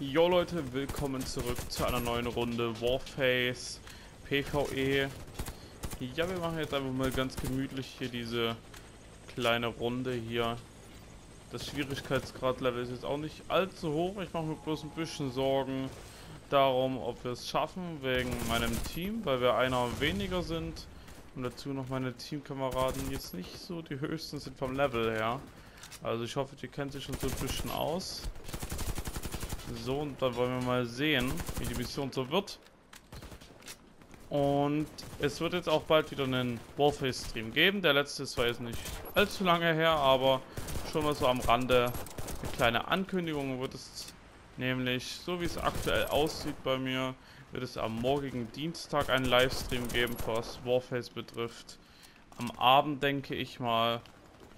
Jo Leute, willkommen zurück zu einer neuen Runde Warface PvE. Ja, wir machen jetzt einfach mal ganz gemütlich hier diese kleine Runde hier. Das Schwierigkeitsgradlevel ist jetzt auch nicht allzu hoch. Ich mache mir bloß ein bisschen Sorgen darum, ob wir es schaffen wegen meinem Team, weil wir einer weniger sind. Und dazu noch meine Teamkameraden jetzt nicht so die höchsten sind vom Level her. Also ich hoffe, ihr kennt sich schon so ein bisschen aus. So, und dann wollen wir mal sehen, wie die Mission so wird. Und es wird jetzt auch bald wieder einen Warface-Stream geben. Der letzte ist zwar jetzt nicht allzu lange her, aber schon mal so am Rande eine kleine Ankündigung wird es nämlich, so wie es aktuell aussieht bei mir, wird es am morgigen Dienstag einen Livestream geben, was Warface betrifft. Am Abend denke ich mal.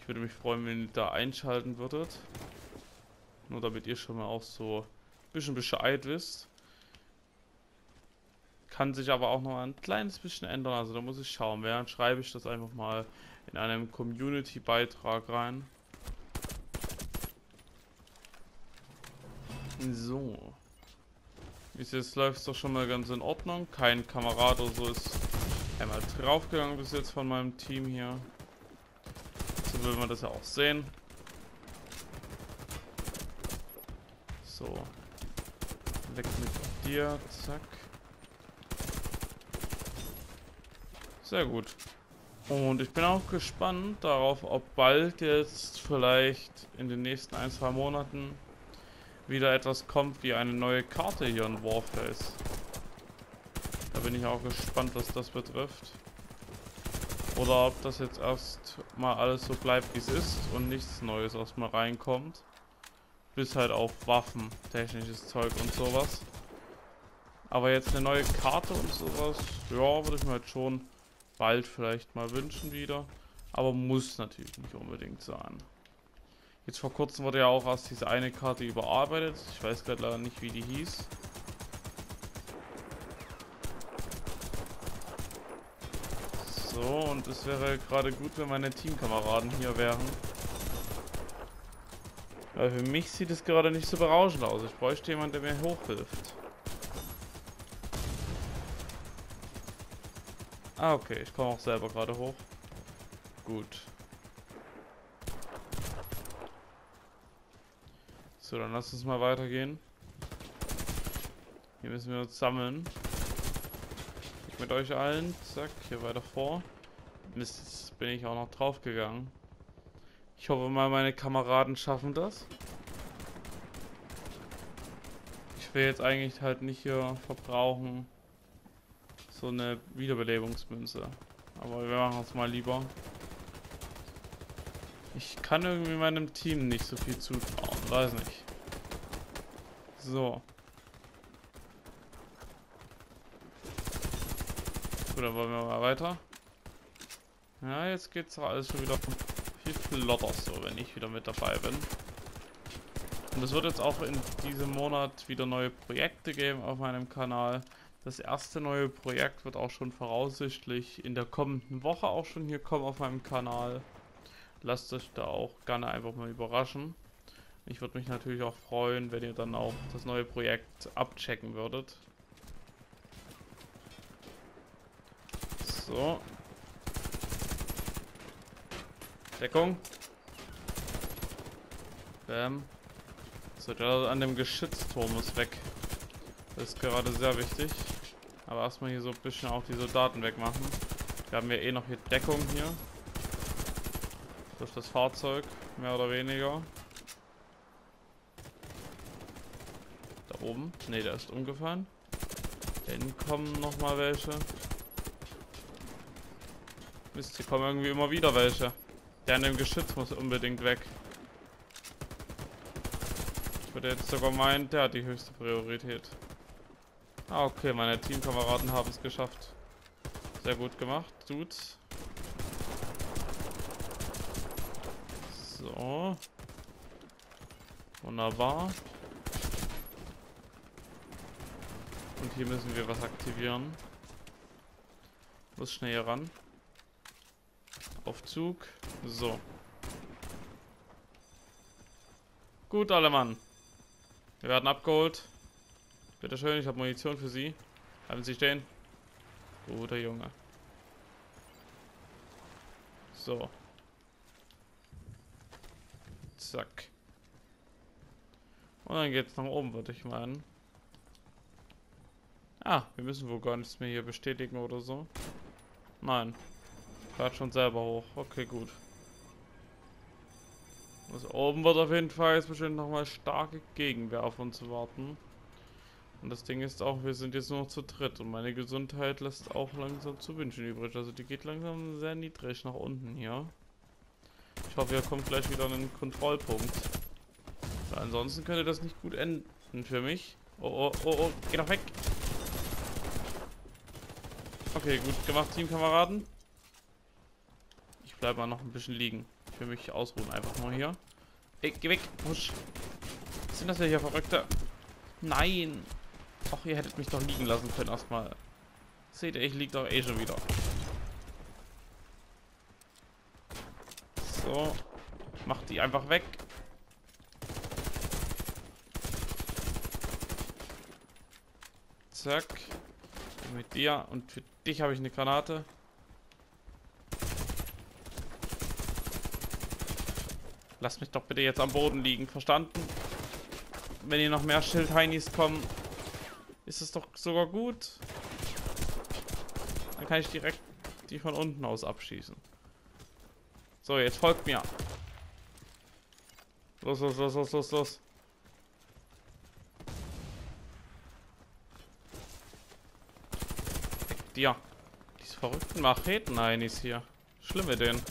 Ich würde mich freuen, wenn ihr da einschalten würdet. Nur damit ihr schon mal auch so ein bisschen Bescheid wisst. Kann sich aber auch noch ein kleines bisschen ändern, also da muss ich schauen. Während schreibe ich das einfach mal in einem Community-Beitrag rein. So. Bis jetzt läuft es doch schon mal ganz in Ordnung. Kein Kamerad oder so ist einmal draufgegangen bis jetzt von meinem Team hier. So will man das ja auch sehen. So, weg mit dir, zack. Sehr gut. Und ich bin auch gespannt darauf, ob bald jetzt vielleicht in den nächsten 1-2 Monaten wieder etwas kommt wie eine neue Karte hier in Warface. Da bin ich auch gespannt, was das betrifft. Oder ob das jetzt erst mal alles so bleibt, wie es ist und nichts Neues erstmal reinkommt. Bis halt auf Waffen, technisches Zeug und sowas. Aber jetzt eine neue Karte und sowas, ja, würde ich mir halt schon bald vielleicht mal wünschen wieder. Aber muss natürlich nicht unbedingt sein. Jetzt vor kurzem wurde ja auch erst diese eine Karte überarbeitet. Ich weiß gerade leider nicht, wie die hieß. So, und es wäre gerade gut, wenn meine Teamkameraden hier wären. Weil für mich sieht es gerade nicht so berauschend aus. Ich bräuchte jemanden, der mir hochhilft. Ah, okay. Ich komme auch selber gerade hoch. Gut. So, dann lass uns mal weitergehen. Hier müssen wir uns sammeln. Ich mit euch allen. Zack, hier weiter vor. Mist, jetzt bin ich auch noch draufgegangen. Ich hoffe mal, meine Kameraden schaffen das. Ich will jetzt eigentlich halt nicht hier verbrauchen so eine Wiederbelebungsmünze. Aber wir machen es mal lieber. Ich kann irgendwie meinem Team nicht so viel zutrauen. Weiß nicht. So. Gut, dann wollen wir mal weiter. Ja, jetzt geht's doch alles schon wieder flotter so, wenn ich wieder mit dabei bin. Und es wird jetzt auch in diesem Monat wieder neue Projekte geben auf meinem Kanal. Das erste neue Projekt wird auch schon voraussichtlich in der kommenden Woche auch schon hier kommen auf meinem Kanal. Lasst euch da auch gerne einfach mal überraschen. Ich würde mich natürlich auch freuen, wenn ihr dann auch das neue Projekt abchecken würdet. So. Deckung. Bam. So, der an dem Geschützturm ist weg. Das ist gerade sehr wichtig. Aber erstmal hier so ein bisschen auch die Soldaten wegmachen. Wir haben ja eh noch hier Deckung hier. Durch das Fahrzeug, mehr oder weniger. Da oben. Ne, der ist umgefallen. Dann kommen nochmal welche. Mist, hier kommen irgendwie immer wieder welche. Der an dem Geschütz muss unbedingt weg. Ich würde jetzt sogar meinen, der hat die höchste Priorität. Ah, okay, meine Teamkameraden haben es geschafft. Sehr gut gemacht, Dudes. So. Wunderbar. Und hier müssen wir was aktivieren. Muss schnell hier ran. Aufzug. So. Gut, alle Mann. Wir werden abgeholt. Bitteschön, ich habe Munition für Sie. Haben Sie stehen? Guter Junge. So. Zack. Und dann geht's nach oben, würde ich meinen. Ah, wir müssen wohl gar nichts mehr hier bestätigen oder so. Nein. Fährt schon selber hoch. Okay, gut. Also oben wird auf jeden Fall jetzt bestimmt nochmal starke Gegenwehr auf uns warten. Und das Ding ist auch, wir sind jetzt nur noch zu dritt und meine Gesundheit lässt auch langsam zu wünschen übrig. Also die geht langsam sehr niedrig nach unten hier. Ich hoffe, hier kommt gleich wieder ein Kontrollpunkt. Weil ansonsten könnte das nicht gut enden für mich. Oh, oh, oh, oh, geh doch weg! Okay, gut gemacht, Teamkameraden. Ich bleibe mal noch ein bisschen liegen. Ich will mich ausruhen einfach mal hier. Ey, geh weg! Husch! Was sind das denn hier, Verrückte? Nein! Ach, ihr hättet mich doch liegen lassen können erstmal. Seht ihr, ich lieg doch eh schon wieder. So. Macht die einfach weg. Zack. Mit dir. Und für dich habe ich eine Granate. Lass mich doch bitte jetzt am Boden liegen. Verstanden? Wenn hier noch mehr Schild-Heinis kommen, ist es doch sogar gut. Dann kann ich direkt die von unten aus abschießen. So, jetzt folgt mir. Los, los, los, los, los, los. Ja, diese verrückten Macheten-Heinis hier. Schlimm mit denen.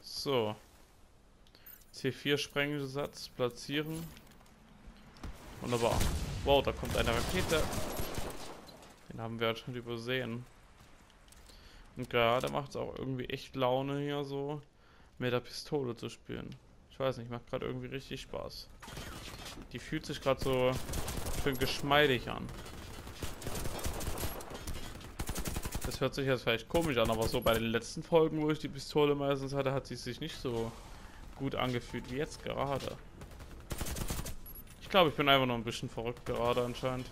So. C4-Sprengsatz platzieren. Wunderbar. Wow, da kommt eine Rakete. Den haben wir halt schon übersehen. Und gerade macht es auch irgendwie echt Laune hier so, mit der Pistole zu spielen. Ich weiß nicht, macht gerade irgendwie richtig Spaß. Die fühlt sich gerade so schön geschmeidig an. Das hört sich jetzt vielleicht komisch an, aber so bei den letzten Folgen, wo ich die Pistole meistens hatte, hat sie sich nicht so gut angefühlt wie jetzt gerade. Ich glaube, ich bin einfach noch ein bisschen verrückt gerade anscheinend.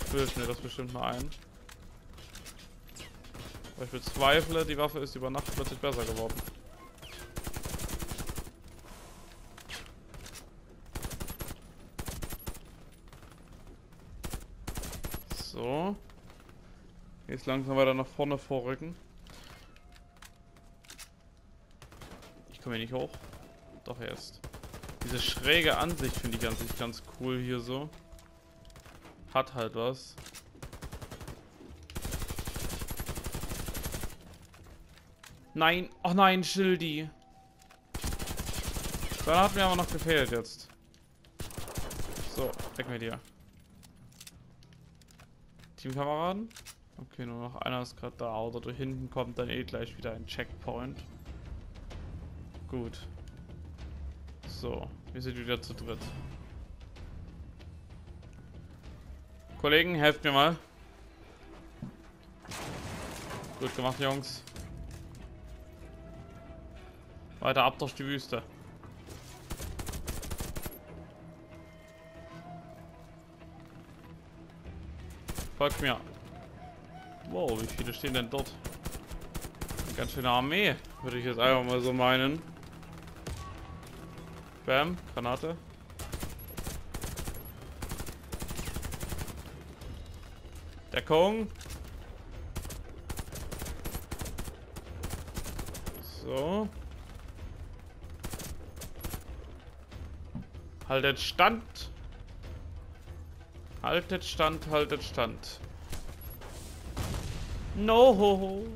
Ich bilde mir das bestimmt mal ein. Aber ich bezweifle, die Waffe ist über Nacht plötzlich besser geworden. So. Jetzt langsam weiter nach vorne vorrücken. Ich komme hier nicht hoch. Doch, erst. Diese schräge Ansicht finde ich ganz cool hier so. Hat halt was. Nein. Oh nein, Schildi. Dann hat mir aber noch gefehlt jetzt. So, weg mit dir. Teamkameraden? Okay, nur noch einer ist gerade da. Oder durch hinten kommt dann eh gleich wieder ein Checkpoint. Gut. So, wir sind wieder zu dritt. Kollegen, helft mir mal. Gut gemacht, Jungs. Weiter ab durch die Wüste. Folgt mir. Wow, wie viele stehen denn dort? Eine ganz schöne Armee, würde ich jetzt einfach mal so meinen. Bam, Granate. Deckung. So. Haltet Stand. Haltet Stand, haltet Stand. No ho.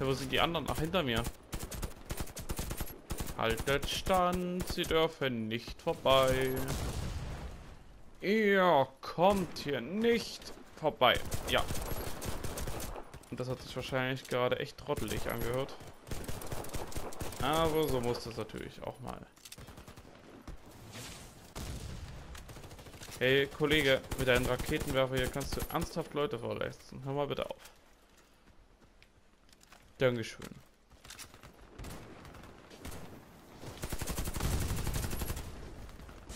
Ja, wo sind die anderen? Ach, hinter mir. Haltet Stand, sie dürfen nicht vorbei. Ihr kommt hier nicht vorbei. Ja. Und das hat sich wahrscheinlich gerade echt trottelig angehört. Aber so muss das natürlich auch mal. Hey, Kollege, mit deinem Raketenwerfer hier kannst du ernsthaft Leute verletzen. Hör mal bitte auf. Dankeschön.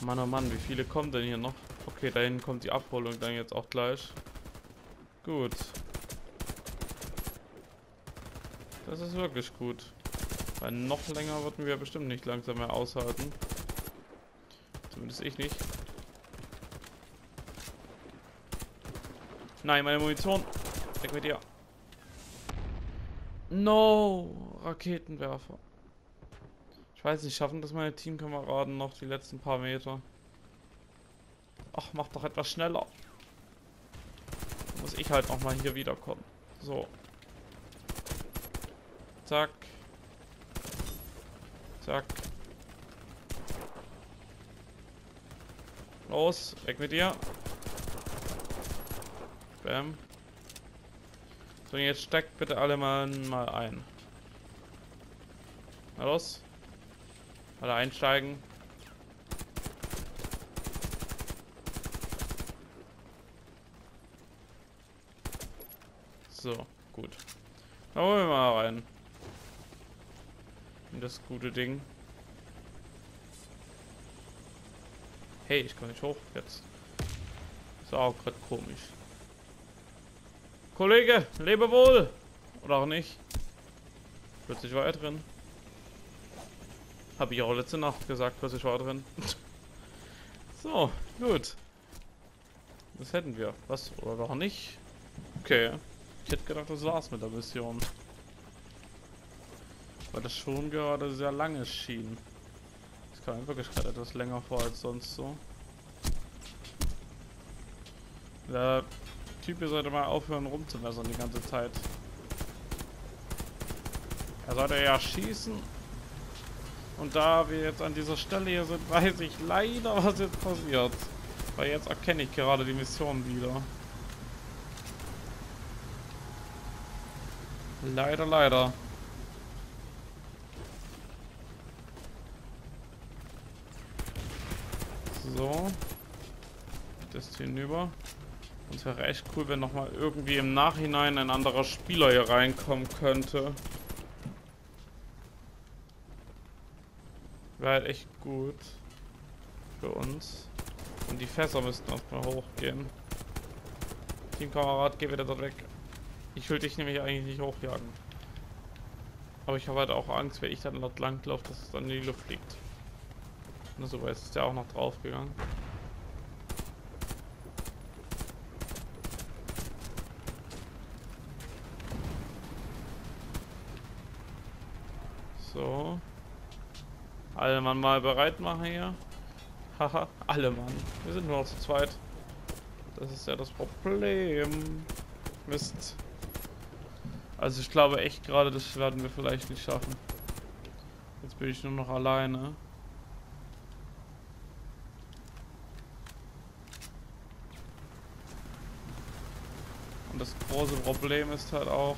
Mann, oh Mann, wie viele kommen denn hier noch? Okay, da hinten kommt die Abholung dann jetzt auch gleich. Gut. Das ist wirklich gut. Weil noch länger würden wir bestimmt nicht langsam mehr aushalten. Zumindest ich nicht. Nein, meine Munition. Weg mit dir. No, Raketenwerfer. Ich weiß nicht, schaffen das meine Teamkameraden noch die letzten paar Meter? Ach, mach doch etwas schneller. Dann muss ich halt auch mal hier wiederkommen. So. Zack. Zack. Los, weg mit dir. Bam. So, jetzt steckt bitte alle mal ein. Na los. Alle einsteigen. So, gut. Da wollen wir mal rein. In das gute Ding. Hey, ich kann nicht hoch jetzt. Ist auch gerade komisch. Kollege, lebe wohl! Oder auch nicht. Plötzlich war er drin. Habe ich auch letzte Nacht gesagt, plötzlich war er drin. So, gut. Das hätten wir. Was? Oder doch nicht? Okay. Ich hätte gedacht, das war's mit der Mission. Weil das schon gerade sehr lange schien. Das kam in Wirklichkeit etwas länger vor als sonst so. Der Typ hier sollte mal aufhören rumzuwässern die ganze Zeit. Er sollte ja schießen. Und da wir jetzt an dieser Stelle hier sind, weiß ich leider, was jetzt passiert. Weil jetzt erkenne ich gerade die Mission wieder. Leider, leider. So. Das hinüber. Und es wäre echt cool, wenn nochmal irgendwie im Nachhinein ein anderer Spieler hier reinkommen könnte. Wäre halt echt gut für uns. Und die Fässer müssten auch mal hochgehen. Teamkamerad, geh wieder dort weg. Ich will dich nämlich eigentlich nicht hochjagen. Aber ich habe halt auch Angst, wenn ich dann dort lang laufe, dass es dann in die Luft fliegt. Na super, jetzt ist der auch noch drauf gegangen. So. Alle Mann mal bereit machen hier. Haha, alle Mann. Wir sind nur noch zu zweit. Das ist ja das Problem. Mist. Also ich glaube echt gerade, das werden wir vielleicht nicht schaffen. Jetzt bin ich nur noch alleine. Und das große Problem ist halt auch,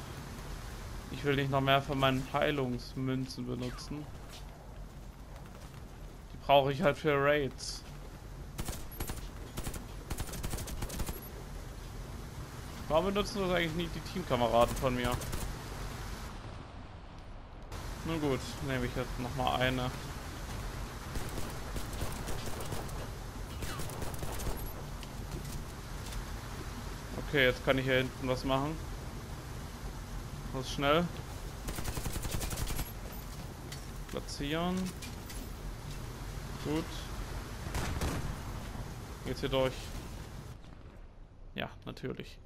ich will nicht noch mehr von meinen Heilungsmünzen benutzen. Brauche ich halt für Raids. Warum benutzen das eigentlich nicht die Teamkameraden von mir? Nun gut, nehme ich jetzt nochmal eine. Okay, jetzt kann ich hier hinten was machen. Muss schnell. Platzieren. Gut. Geht's hier durch? Ja, natürlich.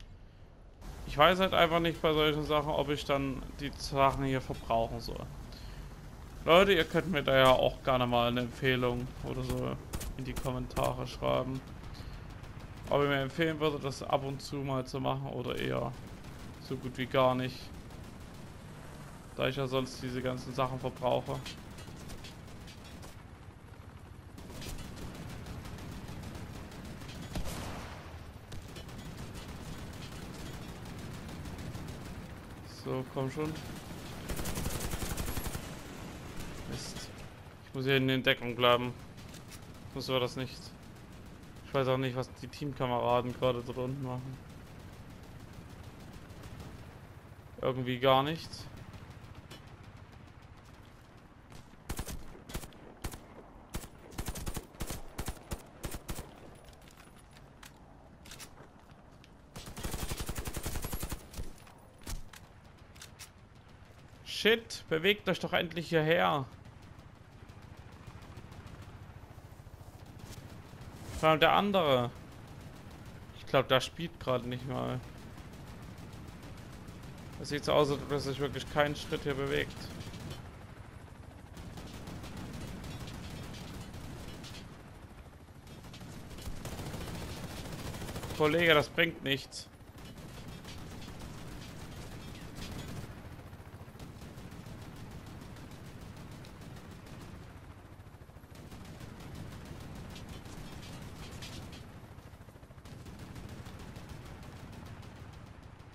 Ich weiß halt einfach nicht bei solchen Sachen, ob ich dann die Sachen hier verbrauchen soll. Leute, ihr könnt mir da ja auch gerne mal eine Empfehlung oder so in die Kommentare schreiben. Ob ihr mir empfehlen würdet, das ab und zu mal zu machen oder eher so gut wie gar nicht. Da ich ja sonst diese ganzen Sachen verbrauche. So, komm schon. Mist. Ich muss hier in Deckung bleiben. Sonst war das nicht. Ich weiß auch nicht, was die Teamkameraden gerade dort unten machen. Irgendwie gar nichts. Shit, bewegt euch doch endlich hierher. Vor allem der andere. Ich glaube, der spielt gerade nicht mal. Das sieht so aus, als ob er sich wirklich keinen Schritt hier bewegt. Kollege, das bringt nichts.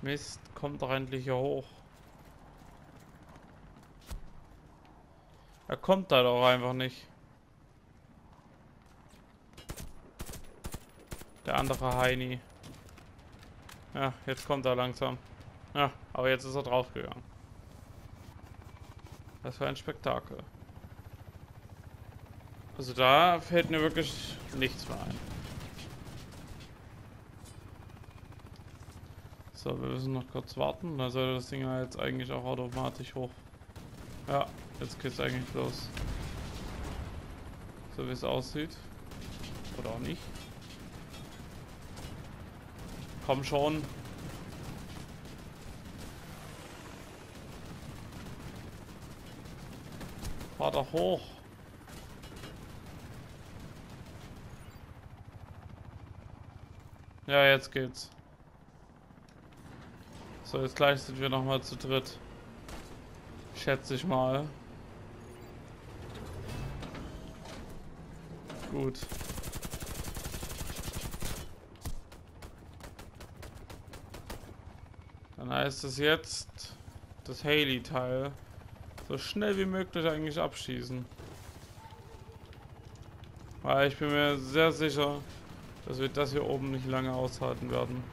Mist, kommt doch endlich hier hoch. Er kommt da doch einfach nicht. Der andere Heini. Ja, jetzt kommt er langsam. Ja, aber jetzt ist er draufgegangen. Das war ein Spektakel. Also da fällt mir wirklich nichts mehr ein. So, wir müssen noch kurz warten. Da sollte das Ding ja jetzt eigentlich auch automatisch hoch. Ja, jetzt geht's eigentlich los. So wie es aussieht. Oder auch nicht. Komm schon. Fahr doch hoch. Ja, jetzt geht's. So, jetzt gleich sind wir nochmal zu dritt. Schätze ich mal. Gut. Dann heißt es jetzt, das Haley-Teil so schnell wie möglich eigentlich abschießen. Weil ich bin mir sehr sicher, dass wir das hier oben nicht lange aushalten werden.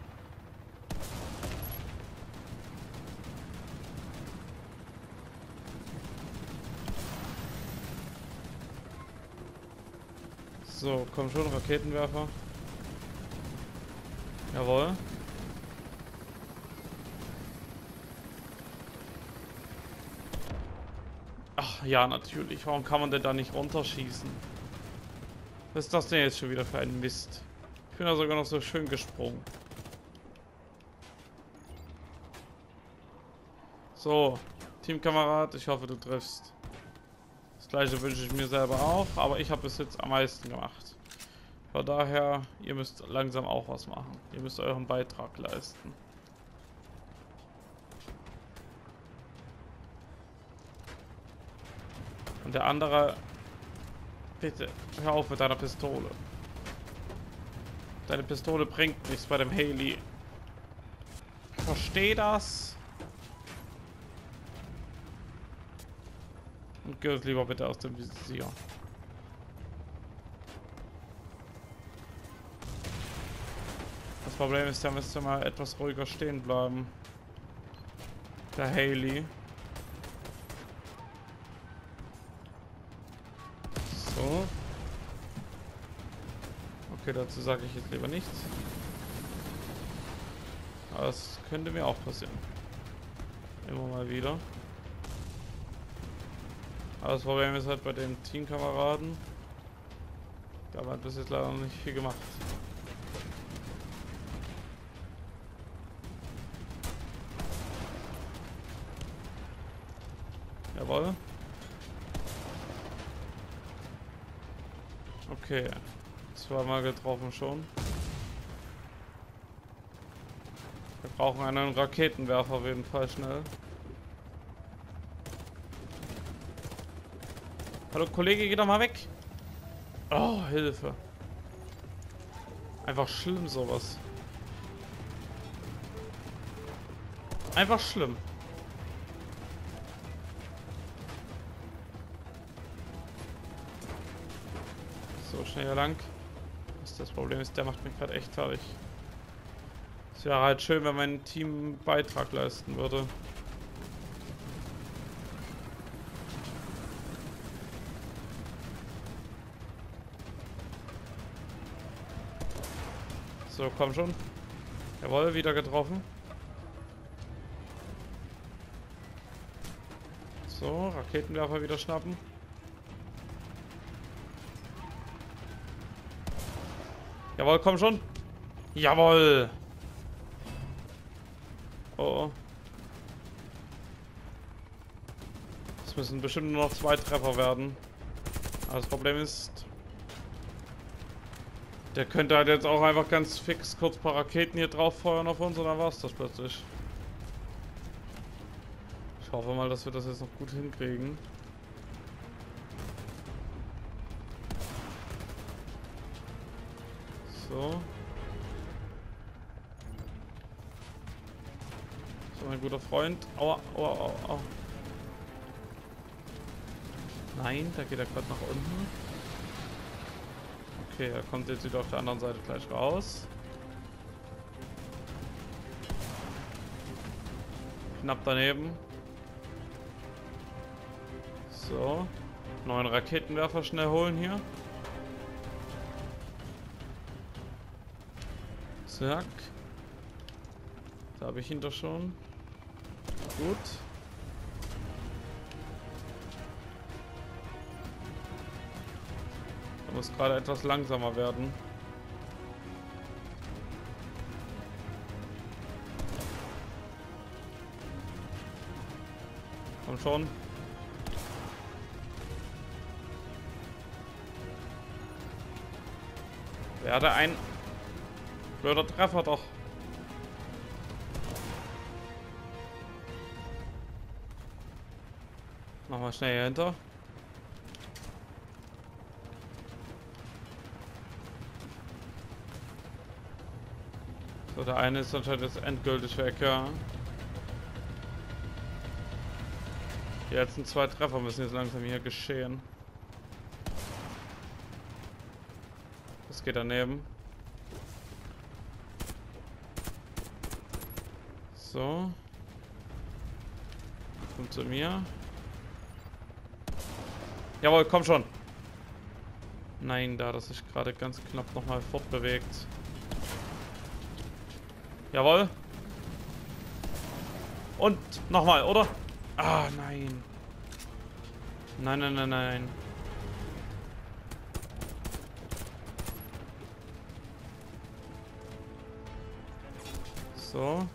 So, komm schon, Raketenwerfer. Jawohl. Ach ja, natürlich. Warum kann man denn da nicht runterschießen? Was ist das denn jetzt schon wieder für ein Mist? Ich bin da sogar noch so schön gesprungen. So, Teamkamerad, ich hoffe, du triffst. Das gleiche wünsche ich mir selber auch, aber ich habe bis jetzt am meisten gemacht. Von daher, ihr müsst langsam auch was machen. Ihr müsst euren Beitrag leisten. Und der andere... Bitte, hör auf mit deiner Pistole. Deine Pistole bringt nichts bei dem Haley. Ich verstehe das. Und geh uns lieber bitte aus dem Visier. Das Problem ist, da müsste mal etwas ruhiger stehen bleiben. Der Haley. So. Okay, dazu sage ich jetzt lieber nichts. Aber das könnte mir auch passieren. Immer mal wieder. Aber das Problem ist halt bei dem Teamkameraden, da hat bis jetzt leider noch nicht viel gemacht. Jawohl. Okay, zweimal getroffen schon. Wir brauchen einen Raketenwerfer auf jeden Fall schnell. Hallo Kollege, geh doch mal weg. Oh, Hilfe. Einfach schlimm sowas. Einfach schlimm. So, schnell hier lang. Das Problem ist, der macht mich gerade echt fertig. Es wäre halt schön, wenn mein Team einen Beitrag leisten würde. So, komm schon. Jawohl, wieder getroffen. So, Raketenwerfer wieder schnappen. Jawohl, komm schon. Jawohl. Oh. Es müssen bestimmt nur noch 2 Treffer werden. Aber das Problem ist, der könnte halt jetzt auch einfach ganz fix kurz ein paar Raketen hier drauf feuern auf uns und dann war es das plötzlich. Ich hoffe mal, dass wir das jetzt noch gut hinkriegen. So. So, mein guter Freund. Aua, aua, aua, aua. Nein, da geht er gerade nach unten. Okay, er kommt jetzt wieder auf der anderen Seite gleich raus. Knapp daneben. So. Neuen Raketenwerfer schnell holen hier. Zack. Da habe ich ihn doch schon. Gut. Da muss gerade etwas langsamer werden. Komm schon. Werde ein blöder Treffer doch. Nochmal schnell hier hinter. So, der eine ist anscheinend jetzt endgültig weg, ja. Die letzten 2 Treffer müssen jetzt langsam hier geschehen. Das geht daneben. So. Kommt zu mir. Jawohl, komm schon. Nein, da hat er sich gerade ganz knapp nochmal fortbewegt. Jawohl. Und nochmal, oder? Ah, nein. Nein, nein, nein, nein. So.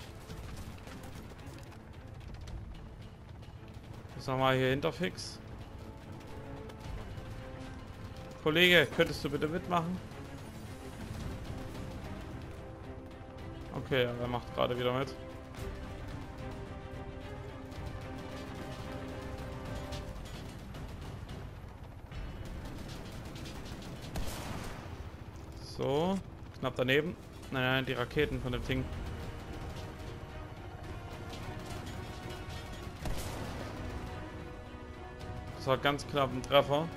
Jetzt nochmal hier hinter fix. Kollege, könntest du bitte mitmachen? Okay, er macht gerade wieder mit. So, knapp daneben. Nein, nein, die Raketen von dem Ding. Das war ganz knapp ein Treffer.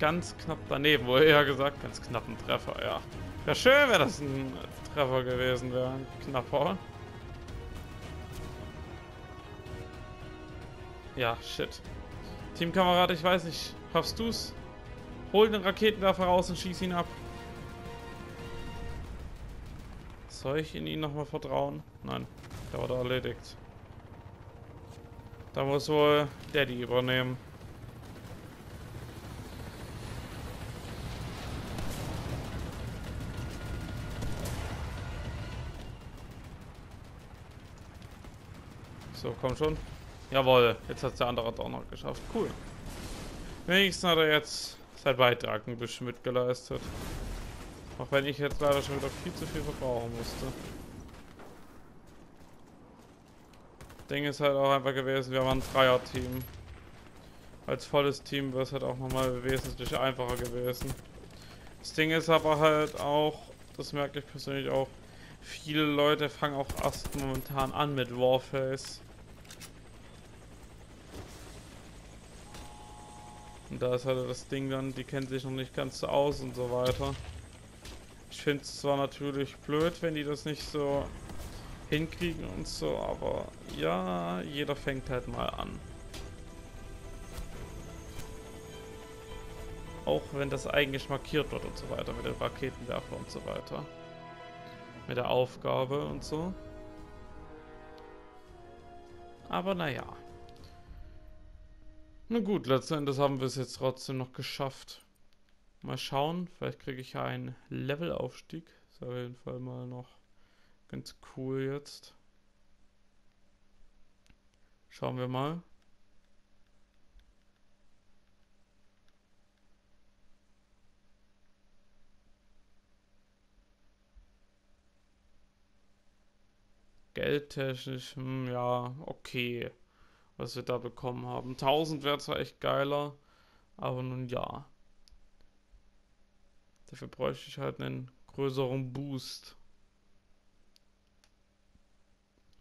Ganz knapp daneben, wohl eher gesagt. Ganz knapp ein Treffer, ja. Wäre schön, wäre das ein Treffer gewesen wäre. Ein knapper. Ja, shit. Teamkamerad, ich weiß nicht. Schaffst du's? Hol den Raketenwerfer raus und schieß ihn ab. Soll ich in ihn nochmal vertrauen? Nein, der wurde erledigt. Da muss wohl Daddy übernehmen. So, komm schon. Jawohl, jetzt hat der andere auch noch geschafft. Cool. Wenigstens hat er jetzt seinen Beitrag ein bisschen mitgeleistet. Auch wenn ich jetzt leider schon wieder viel zu viel verbrauchen musste. Ding ist halt auch einfach gewesen, wir waren ein Dreier-Team. Als volles Team wäre es halt auch nochmal wesentlich einfacher gewesen. Das Ding ist aber halt auch, das merke ich persönlich auch, viele Leute fangen auch erst momentan an mit Warface. Und da ist halt das Ding dann, die kennen sich noch nicht ganz so aus und so weiter. Ich finde es zwar natürlich blöd, wenn die das nicht so hinkriegen und so, aber ja, jeder fängt halt mal an. Auch wenn das eigentlich markiert wird und so weiter, mit dem Raketenwerfer und so weiter. Mit der Aufgabe und so. Aber naja. Na gut, letzten Endes haben wir es jetzt trotzdem noch geschafft. Mal schauen, vielleicht kriege ich ja einen Levelaufstieg. Ist auf jeden Fall mal noch ganz cool jetzt. Schauen wir mal. Geldtechnisch, ja, okay. Was wir da bekommen haben. 1000 wäre zwar echt geiler, aber nun ja. Dafür bräuchte ich halt einen größeren Boost.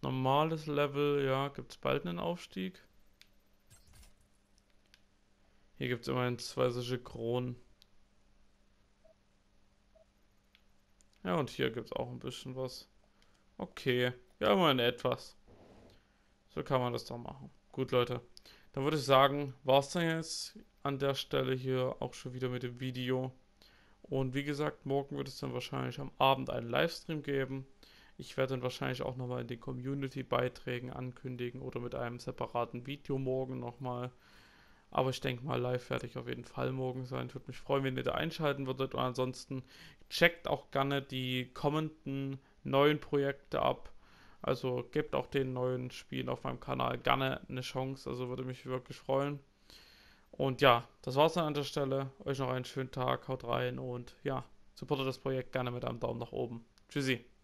Normales Level, ja, gibt es bald einen Aufstieg. Hier gibt es immerhin 2 solche Kronen. Ja, und hier gibt es auch ein bisschen was. Okay, ja, immerhin etwas. So kann man das doch machen. Gut, Leute, dann würde ich sagen, war es dann jetzt an der Stelle hier auch schon wieder mit dem Video. Und wie gesagt, morgen wird es dann wahrscheinlich am Abend einen Livestream geben. Ich werde dann wahrscheinlich auch nochmal in den Community-Beiträgen ankündigen oder mit einem separaten Video morgen nochmal. Aber ich denke mal, live werde ich auf jeden Fall morgen sein. Würde mich freuen, wenn ihr da einschalten würdet. Und ansonsten checkt auch gerne die kommenden neuen Projekte ab. Also gebt auch den neuen Spielen auf meinem Kanal gerne eine Chance, also würde mich wirklich freuen. Und ja, das war's dann an der Stelle. Euch noch einen schönen Tag, haut rein und ja, supportet das Projekt gerne mit einem Daumen nach oben. Tschüssi.